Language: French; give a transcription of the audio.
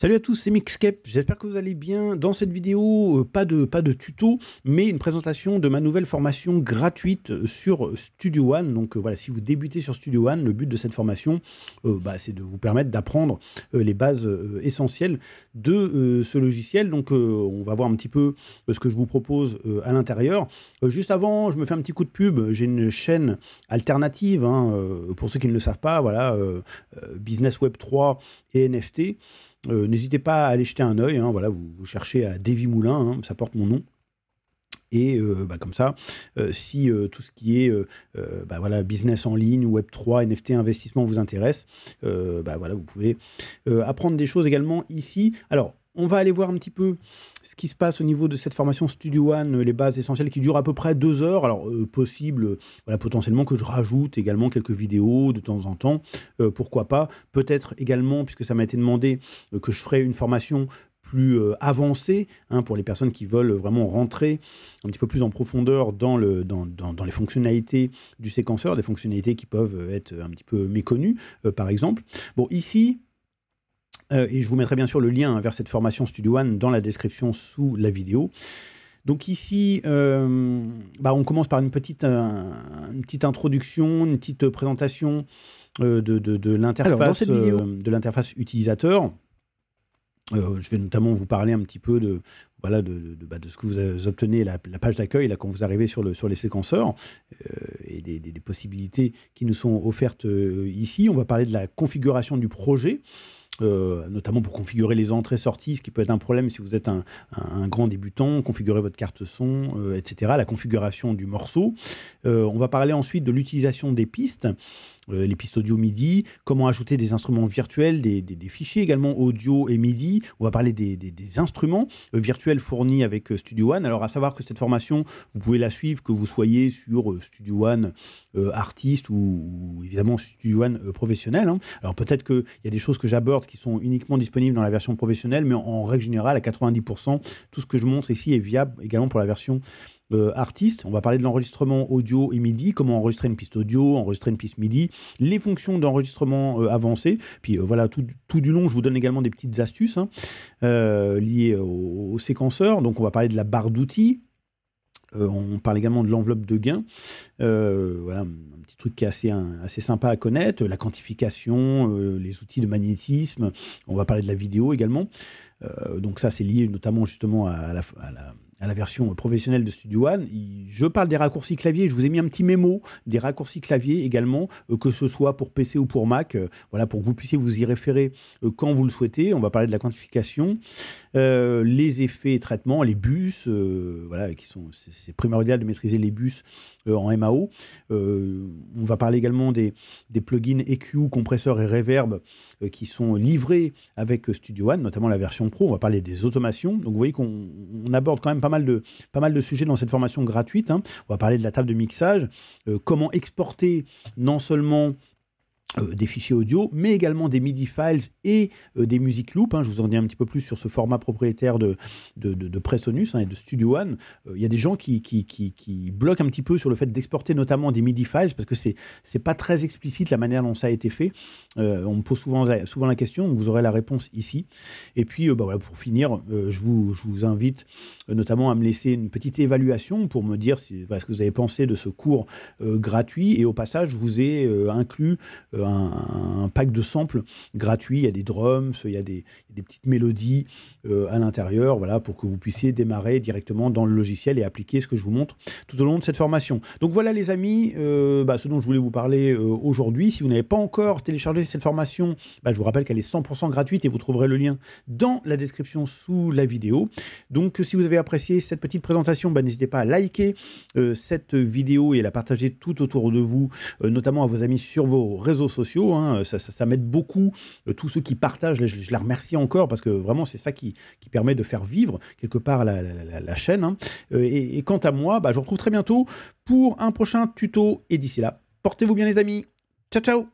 Salut à tous, c'est Mixcape, j'espère que vous allez bien. Dans cette vidéo, pas de tuto, mais une présentation de ma nouvelle formation gratuite sur Studio One. Donc voilà, si vous débutez sur Studio One, le but de cette formation, c'est de vous permettre d'apprendre les bases essentielles de ce logiciel. Donc on va voir un petit peu ce que je vous propose à l'intérieur. Juste avant, je me fais un petit coup de pub, j'ai une chaîne alternative, hein, pour ceux qui ne le savent pas, voilà, Business Web 3 et NFT. N'hésitez pas à aller jeter un œil, hein, voilà, vous cherchez à Davy Moulin, hein, ça porte mon nom. Et comme ça, si tout ce qui est voilà, business en ligne, Web3, NFT, investissement vous intéresse, voilà, vous pouvez apprendre des choses également ici. Alors, on va aller voir un petit peu ce qui se passe au niveau de cette formation Studio One, les bases essentielles qui durent à peu près 2 heures. Alors, voilà, potentiellement que je rajoute également quelques vidéos de temps en temps. Pourquoi pas? Peut-être également, puisque ça m'a été demandé, que je ferai une formation plus avancée, hein, pour les personnes qui veulent vraiment rentrer un petit peu plus en profondeur dans les fonctionnalités du séquenceur, des fonctionnalités qui peuvent être un petit peu méconnues, par exemple. Bon, ici... et je vous mettrai bien sûr le lien vers cette formation Studio One dans la description sous la vidéo. Donc ici, on commence par une petite introduction, une petite présentation de l'interface utilisateur. Je vais notamment vous parler un petit peu de, voilà, de ce que vous obtenez, la page d'accueil là, quand vous arrivez sur les séquenceurs, et des possibilités qui nous sont offertes ici. On va parler de la configuration du projet. Notamment pour configurer les entrées-sorties, ce qui peut être un problème si vous êtes un grand débutant, configurer votre carte son, etc., la configuration du morceau. On va parler ensuite de l'utilisation des pistes, les pistes audio MIDI, comment ajouter des instruments virtuels, des fichiers également audio et MIDI. On va parler des instruments virtuels fournis avec Studio One. Alors à savoir que cette formation, vous pouvez la suivre, que vous soyez sur Studio One artiste ou évidemment Studio One professionnel, hein. Alors peut-être qu'il y a des choses que j'aborde qui sont uniquement disponibles dans la version professionnelle, mais en règle générale, à 90%, tout ce que je montre ici est viable également pour la version artiste. On va parler de l'enregistrement audio et MIDI, comment enregistrer une piste audio, enregistrer une piste MIDI, les fonctions d'enregistrement avancées. Puis voilà, tout du long, je vous donne également des petites astuces, hein, liées au séquenceur. Donc on va parler de la barre d'outils. On parle également de l'enveloppe de gain, voilà, un petit truc qui est assez sympa à connaître, la quantification, les outils de magnétisme. On va parler de la vidéo également, donc ça c'est lié notamment justement à la version professionnelle de Studio One. Je parle des raccourcis clavier, je vous ai mis un petit mémo des raccourcis clavier également, que ce soit pour PC ou pour Mac, voilà, pour que vous puissiez vous y référer quand vous le souhaitez. On va parler de la quantification, les effets et traitements, les bus, voilà, c'est primordial de maîtriser les bus en MAO. On va parler également des plugins EQ, compresseurs et reverb qui sont livrés avec Studio One, notamment la version Pro. On va parler des automations. Donc vous voyez qu'on aborde quand même pas mal de sujets dans cette formation gratuite, hein. On va parler de la table de mixage, comment exporter non seulement des fichiers audio, mais également des MIDI files et des music loops, hein. Je vous en dis un petit peu plus sur ce format propriétaire de Presonus, hein, et de Studio One. Il y a des gens qui bloquent un petit peu sur le fait d'exporter notamment des MIDI files, parce que c'est pas très explicite la manière dont ça a été fait. On me pose souvent la question, vous aurez la réponse ici. Et puis voilà, pour finir, je vous invite notamment à me laisser une petite évaluation pour me dire voilà, ce que vous avez pensé de ce cours gratuit. Et au passage, je vous ai inclus un pack de samples gratuits. Il y a des drums, il y a des petites mélodies à l'intérieur, voilà, pour que vous puissiez démarrer directement dans le logiciel et appliquer ce que je vous montre tout au long de cette formation. Donc voilà les amis, ce dont je voulais vous parler aujourd'hui. Si vous n'avez pas encore téléchargé cette formation, je vous rappelle qu'elle est 100% gratuite et vous trouverez le lien dans la description sous la vidéo. Donc si vous avez apprécié cette petite présentation, n'hésitez pas à liker cette vidéo et à la partager tout autour de vous, notamment à vos amis sur vos réseaux sociaux, hein. Ça m'aide beaucoup, tous ceux qui partagent, je les remercie encore, parce que vraiment c'est ça qui permet de faire vivre quelque part la chaîne, hein. Et quant à moi, je vous retrouve très bientôt pour un prochain tuto, et d'ici là, portez-vous bien les amis, ciao ciao.